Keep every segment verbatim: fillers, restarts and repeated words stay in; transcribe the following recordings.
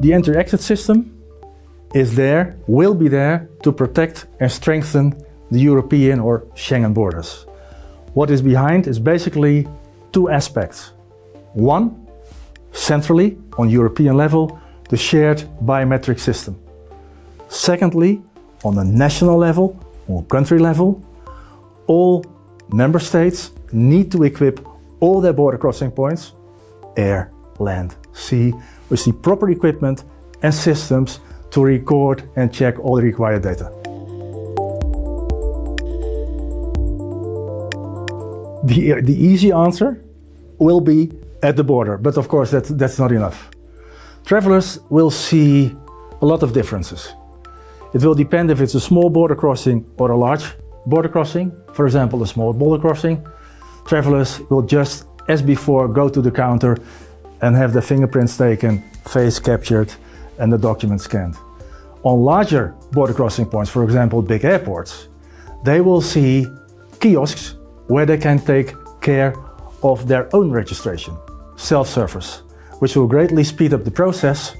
The entry/exit system is there, will be there to protect and strengthen the European or Schengen borders. What is behind is basically two aspects. One, centrally on European level, the shared biometric system. Secondly, on the national level, on country level, all member states need to equip all their border crossing points, air, land, sea, with the proper equipment and systems to record and check all the required data. The, the easy answer will be at the border, but of course that, that's not enough. Travelers will see a lot of differences. It will depend if it's a small border crossing or a large border crossing. For example, a small border crossing, travelers will just, as before, go to the counter and have their fingerprints taken, face captured, and the document scanned. On larger border crossing points, for example, big airports, they will see kiosks where they can take care of their own registration, self-service, which will greatly speed up the process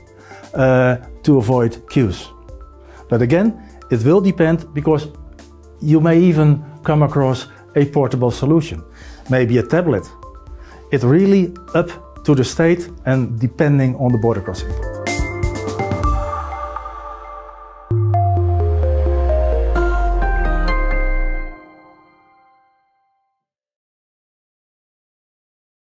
uh, to avoid queues. But again, it will depend, because you may even come across a portable solution, maybe a tablet. It's really up to the state and depending on the border crossing.